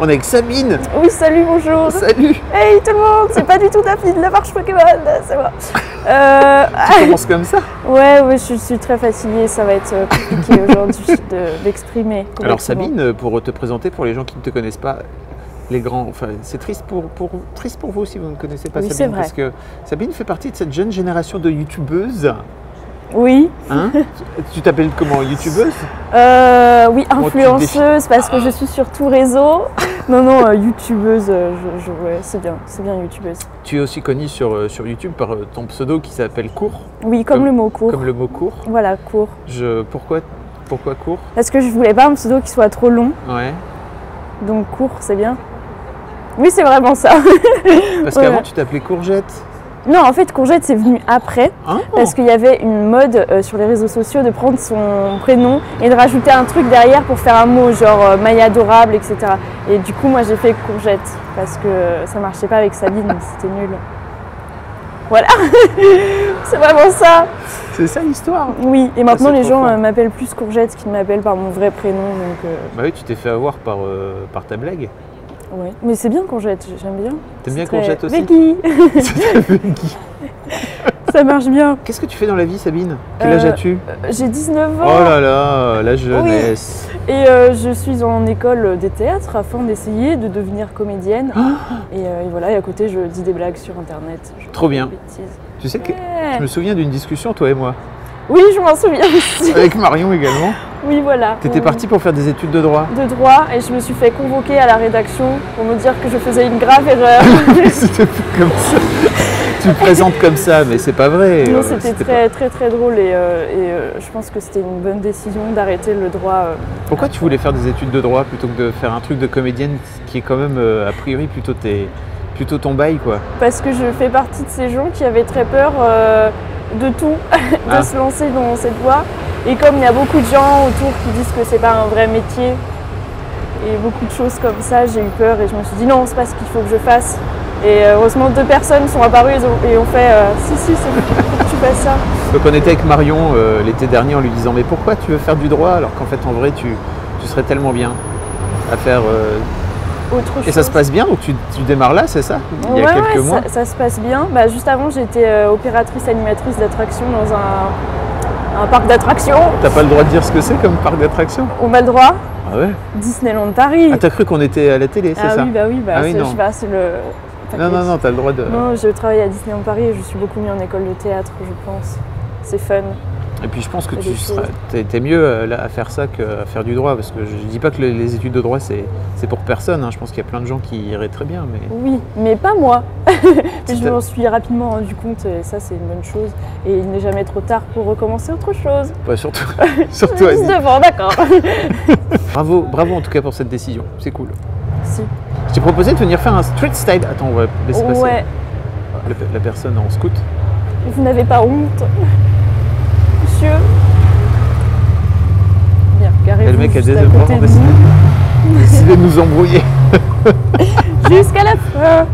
On est avec Sabine. Oui, salut, bonjour. Salut. Hey tout le monde, c'est pas du tout ta fille de la marche Pokémon, c'est moi. Tu commences comme ça? Ouais, je suis très fatiguée, ça va être compliqué aujourd'hui d'exprimer. Alors Sabine, pour te présenter, pour les gens qui ne te connaissent pas, les grands, enfin, c'est triste pour vous si vous ne connaissez pas Sabine, c'est vrai. Parce que Sabine fait partie de cette jeune génération de youtubeuses. Oui. Hein? Tu t'appelles comment, youtubeuse? Oui, influenceuse, parce que je suis sur tout réseau. Non, youtubeuse, ouais, c'est bien youtubeuse. Tu es aussi connue sur YouTube par ton pseudo qui s'appelle Court. Oui, comme le mot court. Comme le mot court. Voilà, court. Pourquoi court? Parce que je voulais pas un pseudo qui soit trop long. Ouais. Donc court, c'est bien. Oui, c'est vraiment ça. Parce qu'avant, tu t'appelais Courgette. Non, en fait, Courgette, c'est venu après, parce qu'il y avait une mode sur les réseaux sociaux de prendre son prénom et de rajouter un truc derrière pour faire un mot, genre Maya adorable, etc. Et du coup, moi, j'ai fait Courgette, parce que ça marchait pas avec Sabine, c'était nul. Voilà, c'est vraiment ça. C'est ça l'histoire. Oui, et maintenant, les gens m'appellent plus Courgette qu'ils ne m'appellent par mon vrai prénom. Donc, Bah oui, tu t'es fait avoir par ta blague. Ouais. Mais c'est bien Courgette, j'aime bien. T'aimes bien Courgette aussi? Veggie. Ça marche bien. Qu'est-ce que tu fais dans la vie, Sabine? Quel âge as-tu? J'ai 19 ans. Oh là là, la jeunesse. Oui. Et je suis en école des théâtres afin d'essayer de devenir comédienne. Et voilà, et à côté, je dis des blagues sur Internet. Trop bien. Tu sais que je me souviens d'une discussion, toi et moi. Oui, je m'en souviens aussi. Avec Marion également. Oui, voilà. Tu étais partie pour faire des études de droit. De droit, et je me suis fait convoquer à la rédaction pour me dire que je faisais une grave erreur. C'était comme ça. Tu me présentes comme ça, mais c'est pas vrai. Non, c'était très drôle, et je pense que c'était une bonne décision d'arrêter le droit. Pourquoi tu voulais faire des études de droit plutôt que de faire un truc de comédienne qui est quand même, a priori, plutôt ton bail, quoi? Parce que je fais partie de ces gens qui avaient très peur de tout, de se lancer dans cette voie. Et comme il y a beaucoup de gens autour qui disent que c'est pas un vrai métier et beaucoup de choses comme ça, j'ai eu peur et je me suis dit non, c'est pas ce qu'il faut que je fasse. Et heureusement, deux personnes sont apparues et ont fait si, c'est bon, tu passes ça. Donc on était avec Marion l'été dernier en lui disant mais pourquoi tu veux faire du droit alors qu'en fait en vrai tu serais tellement bien à faire autre chose. Et ça se passe bien, donc tu démarres là, c'est ça? Il y a quelques mois. Ça se passe bien. Bah, juste avant, j'étais opératrice animatrice d'attraction dans un parc d'attractions. T'as pas le droit de dire ce que c'est comme parc d'attractions? On a le droit. Ah ouais? Disneyland Paris. Ah, t'as cru qu'on était à la télé, c'est ça? Oui, je sais pas, c'est le... Non, t'as le droit de... Non, je travaille à Disneyland Paris et je suis beaucoup mis en école de théâtre, je pense. C'est fun. Et puis je pense que t'es mieux là, à faire ça qu'à faire du droit, parce que je dis pas que les études de droit c'est pour personne, hein. Je pense qu'il y a plein de gens qui iraient très bien. Mais... Oui, mais pas moi. Je m'en suis rapidement rendu compte, et ça c'est une bonne chose, et il n'est jamais trop tard pour recommencer autre chose. Bah, surtout à 19 ans, d'accord. Bravo en tout cas pour cette décision, c'est cool. Si. Je t'ai proposé de venir faire un street style. Attends, on va laisser passer la personne en scoot. Vous n'avez pas honte? Bien, et le mec a désespérément décidé de nous embrouiller. Jusqu'à la fin.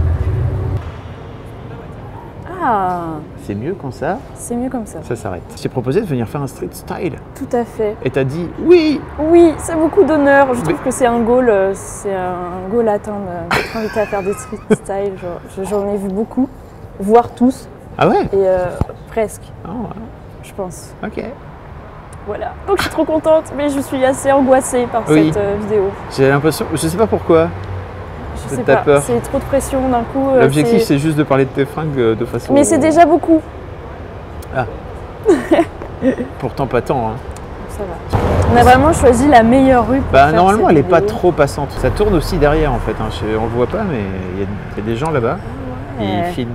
Ah. C'est mieux comme ça. C'est mieux comme ça. Ça s'arrête. Je t'ai proposé de venir faire un street style. Tout à fait. Et t'as dit oui. Oui, c'est beaucoup d'honneur. Je trouve que c'est un goal à atteindre d'être invité à faire des street style. J'en ai vu beaucoup, voire tous. Ah ouais. Et presque. Ah ouais. Je pense. Ok. Voilà. Donc je suis trop contente, mais je suis assez angoissée par cette vidéo. J'ai l'impression, je sais pas pourquoi. Je sais pas. C'est trop de pression d'un coup. L'objectif c'est juste de parler de tes fringues de façon. Mais c'est déjà beaucoup. Ah. Pourtant pas tant. Hein. Ça va. On a vraiment choisi la meilleure rue. Bah normalement elle est pas trop passante. Ça tourne aussi derrière en fait. Hein. On le voit pas, mais il y a des gens là-bas. Ouais. Ils filment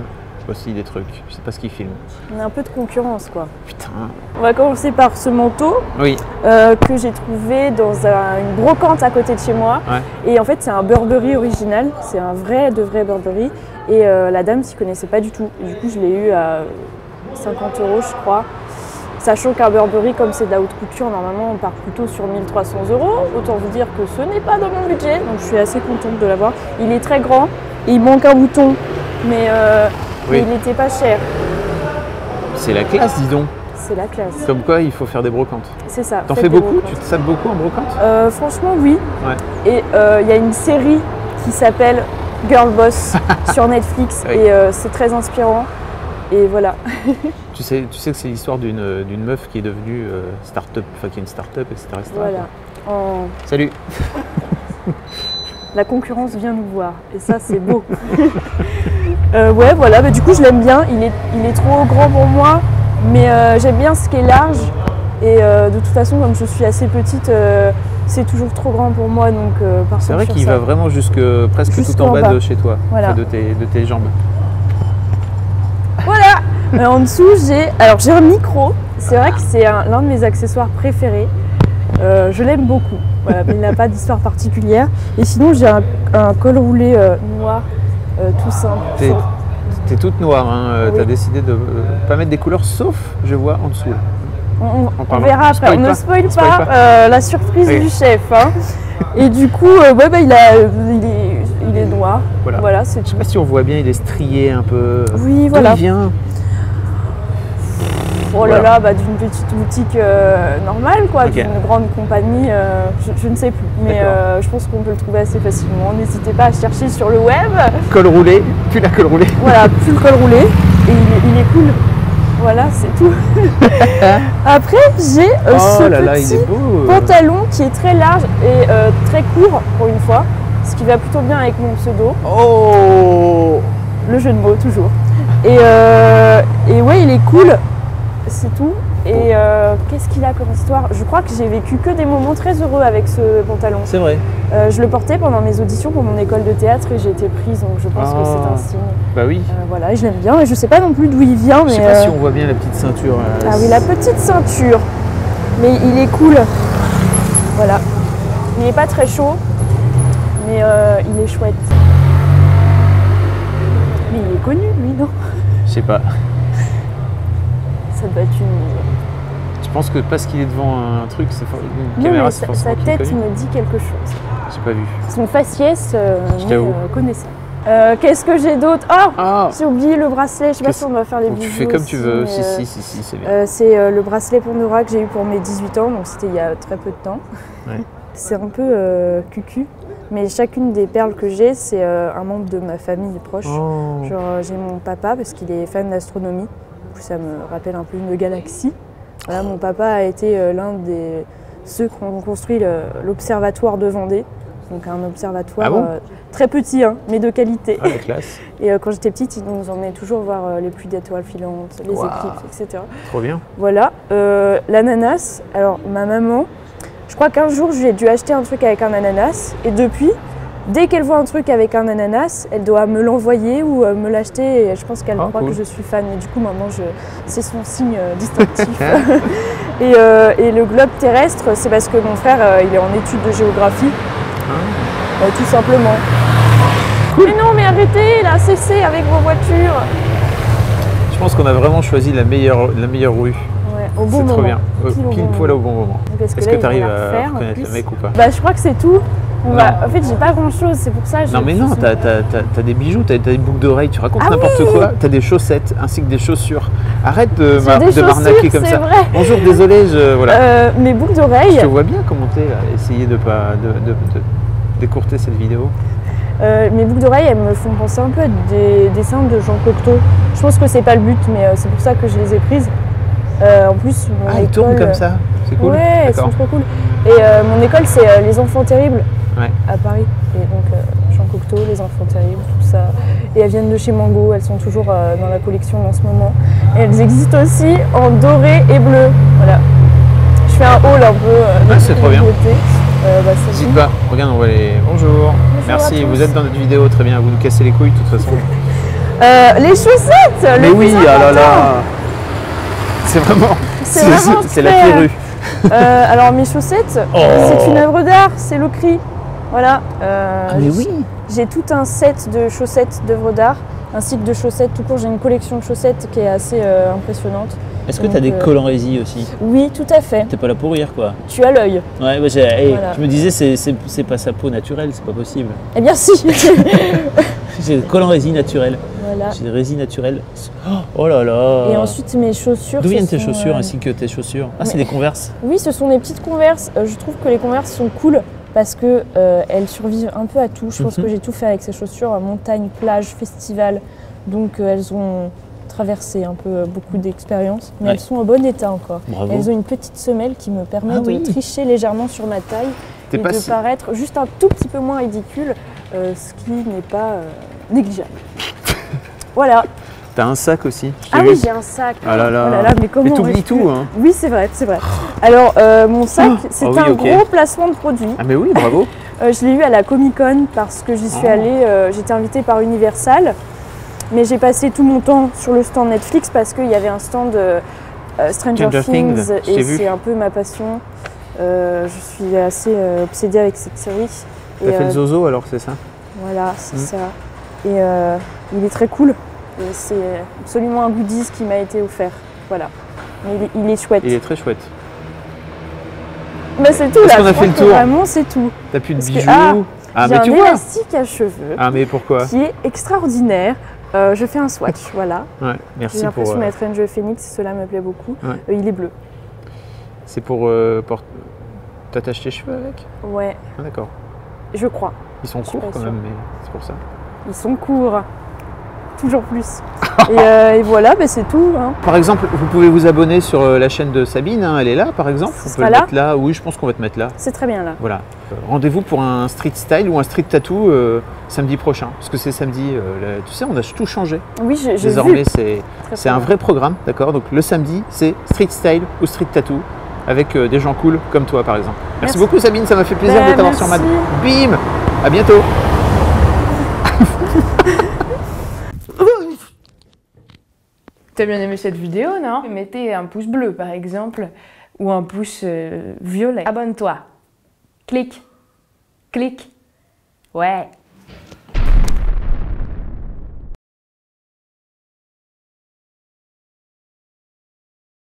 aussi des trucs, je sais pas ce qu'ils filment. On a un peu de concurrence quoi. Putain. On va commencer par ce manteau que j'ai trouvé dans une brocante à côté de chez moi. Ouais. Et en fait c'est un Burberry original, c'est un de vrai Burberry. Et la dame s'y connaissait pas du tout. Et du coup je l'ai eu à 50 € je crois. Sachant qu'un Burberry, comme c'est de la haute couture, normalement on part plutôt sur 1300 €. Autant vous dire que ce n'est pas dans mon budget, donc je suis assez contente de l'avoir. Il est très grand et il manque un bouton. Mais il n'était pas cher. C'est la classe, dis donc. c'est la classe. Comme quoi, il faut faire des brocantes. C'est ça. T'en fais beaucoup? Tu te sapes beaucoup en brocante? Franchement, oui. Ouais. Et il y a une série qui s'appelle Girl Boss sur Netflix, oui. Et c'est très inspirant. Et voilà. tu sais que c'est l'histoire d'une meuf qui est devenue start-up, enfin qui est une start-up, etc. Voilà. Oh. Salut. La concurrence vient nous voir et ça c'est beau. Ouais voilà, bah, du coup je l'aime bien, il est trop grand pour moi, mais j'aime bien ce qui est large et de toute façon comme je suis assez petite, c'est toujours trop grand pour moi, donc c'est vrai qu'il va vraiment presque tout en bas de chez toi, voilà. Enfin, de tes jambes. Voilà. En dessous, j'ai un micro. C'est vrai que c'est l'un de mes accessoires préférés. Je l'aime beaucoup. Voilà, mais il n'a pas d'histoire particulière. Et sinon, j'ai un col roulé noir, tout simple. T'es toute noire. Hein. Oui. T'as décidé de pas mettre des couleurs, sauf, je vois, en dessous. On verra après. On ne spoil pas la surprise, oui, du chef. Hein. Et du coup, ouais, bah, il est noir. Voilà. Voilà, je ne sais pas si on voit bien, il est strié un peu. Oui, voilà. Oh là là, bah, d'une petite boutique normale, quoi, okay, d'une grande compagnie, je ne sais plus. Mais je pense qu'on peut le trouver assez facilement. N'hésitez pas à chercher sur le web. Col roulé, pull à col roulé. Voilà, pull col roulé. Et il est cool. Voilà, c'est tout. Après, j'ai ce petit pantalon qui est très large et très court pour une fois. Ce qui va plutôt bien avec mon pseudo. Oh, le jeu de mots, toujours. Et ouais, il est cool. C'est tout. Et qu'est-ce qu'il a comme histoire? Je crois que j'ai vécu que des moments très heureux avec ce pantalon. C'est vrai. Je le portais pendant mes auditions pour mon école de théâtre et j'ai été prise, donc je pense que c'est un signe. Bah oui. Voilà, je l'aime bien et je sais pas non plus d'où il vient. Mais je sais pas si on voit bien la petite ceinture. Ah oui, la petite ceinture. Mais il est cool. Voilà. Il n'est pas très chaud, mais il est chouette. Mais il est connu, lui, non? Je sais pas. Ça doit être une... Je pense que parce qu'il est devant un truc, c'est une caméra, c'est forcément... Sa tête me dit quelque chose. J'ai pas vu. Son faciès, je connais ça. Qu'est-ce que j'ai d'autre? Oh, j'ai oublié le bracelet. Je sais pas si on doit faire les vidéos. Tu fais comme tu veux. Si, c'est bien. C'est le bracelet Pandora que j'ai eu pour mes 18 ans, donc c'était il y a très peu de temps. Ouais. C'est un peu cucu, mais chacune des perles que j'ai, c'est un membre de ma famille proche. Oh. Genre, j'ai mon papa parce qu'il est fan d'astronomie. Ça me rappelle un peu une galaxie. Voilà, mon papa a été l'un de ceux qui ont construit l'observatoire de Vendée. Donc un observatoire très petit, hein, mais de qualité. Ah, la classe. Et quand j'étais petite, ils nous emmenaient toujours voir les pluies d'étoiles filantes, les éclipses, etc. Trop bien. Voilà. L'ananas. Alors ma maman, je crois qu'un jour j'ai dû acheter un truc avec un ananas. Et depuis, dès qu'elle voit un truc avec un ananas, elle doit me l'envoyer ou me l'acheter. Et je pense qu'elle croit que je suis fan. Et du coup, maintenant, c'est son signe distinctif. Et le globe terrestre, c'est parce que mon frère, il est en études de géographie, tout simplement. Cool. Mais non, mais arrêtez, là, cessez avec vos voitures. Je pense qu'on a vraiment choisi la meilleure rue. Au bon moment. C'est trop bien. Pile poil au bon moment. Est-ce que tu arrives à reconnaître le mec ou pas? Bah, je crois que c'est tout. En fait, j'ai pas grand chose, c'est pour ça que... Non, mais non, t'as des bijoux, t'as des boucles d'oreilles, tu racontes n'importe quoi, t'as des chaussettes ainsi que des chaussures. Arrête de m'arnaquer comme ça. Vrai. Bonjour, désolé, voilà. Mes boucles d'oreilles. Je te vois bien commenter, essayer de pas décourter cette vidéo. Mes boucles d'oreilles, elles me font penser un peu à des dessins de Jean Cocteau. Je pense que c'est pas le but, mais c'est pour ça que je les ai prises. En plus, ils tournent comme ça, c'est cool. Ouais, elles sont trop cool. Et mon école, c'est Les Enfants Terribles. Ouais. À Paris, et donc Jean Cocteau, Les Enfants Terribles, tout ça, et elles viennent de chez Mango, elles sont toujours dans la collection en ce moment, et elles existent aussi en doré et bleu, voilà. Je fais un haul un peu c'est trop bien. N'hésite pas, regarde, on voit les... Bonjour, merci, vous êtes dans notre vidéo, très bien, vous nous cassez les couilles de toute façon. Les chaussettes. Mais oui, ah là là, c'est vraiment... C'est la pire rue. Alors mes chaussettes, c'est une œuvre d'art, c'est le cri. Voilà, mais oui. J'ai tout un set de chaussettes d'œuvres d'art, ainsi que de chaussettes tout court. J'ai une collection de chaussettes qui est assez impressionnante. Est-ce que tu as des colorésies aussi? Oui, tout à fait. T'es pas là pour rire, quoi. Tu as l'œil. Ouais, bah, voilà. Je me disais, c'est pas sa peau naturelle, c'est pas possible. Eh bien si. J'ai des colorésies naturelles. Voilà. C'est des résines naturelles. Oh là là. Et ensuite mes chaussures. D'où viennent tes chaussures ainsi que tes chaussures? Ah, c'est des Converse. Oui, ce sont des petites Converse. Je trouve que les Converse sont cool parce qu'elles survivent un peu à tout. Je pense que j'ai tout fait avec ces chaussures, montagne, plage, festival. Donc elles ont traversé un peu beaucoup d'expériences, mais elles sont en bon état encore. Bravo. Elles ont une petite semelle qui me permet de tricher légèrement sur ma taille et de paraître juste un tout petit peu moins ridicule, ce qui n'est pas négligeable. Voilà. T'as un sac aussi. Ah oui, j'ai un sac. Ah là là. Oh là là, mais comment? Mais t'oublies tout, hein. Oui, c'est vrai, c'est vrai. Alors, mon sac, c'est gros placement de produit. Ah mais oui, bravo. Je l'ai eu à la Comic Con parce que j'y suis allée, j'étais invitée par Universal. Mais j'ai passé tout mon temps sur le stand Netflix parce qu'il y avait un stand Stranger Things et c'est un peu ma passion. Je suis assez obsédée avec cette série. T'as fait le zozo alors, c'est ça? Voilà, c'est ça. Et il est très cool. C'est absolument un goodies qui m'a été offert. Voilà. Mais il est chouette. Il est très chouette. Bah, c'est tout là. On a fait le tour. Vraiment, c'est tout. T'as plus de bijoux. Ah, mais tu vois. J'ai un élastique à cheveux. Ah, mais pourquoi? Qui est extraordinaire. Je fais un swatch, voilà. Ouais, merci. J'ai l'impression d'être un jeu Phoenix, cela me plaît beaucoup. Ouais. Il est bleu. C'est pour t'attaches tes cheveux avec? Ouais. Ah, d'accord. Je crois. Ils sont courts quand même, mais c'est pour ça. Ils sont courts. Toujours plus. Et voilà, bah, c'est tout. Hein. Par exemple, vous pouvez vous abonner sur la chaîne de Sabine, hein, elle est là par exemple. On peut la mettre là. Oui, je pense qu'on va te mettre là. C'est très bien là. Voilà. Rendez-vous pour un street style ou un street tattoo samedi prochain. Parce que c'est samedi, là, tu sais, on a tout changé. Oui, j'ai vu. Désormais, c'est un vrai programme, d'accord? Donc le samedi, c'est street style ou street tattoo avec des gens cool comme toi par exemple. Merci, merci beaucoup Sabine, ça m'a fait plaisir de t'avoir sur ma... Bim! À bientôt. T'as bien aimé cette vidéo, non? Mettez un pouce bleu, par exemple, ou un pouce violet. Abonne-toi. Clique. Clique. Ouais.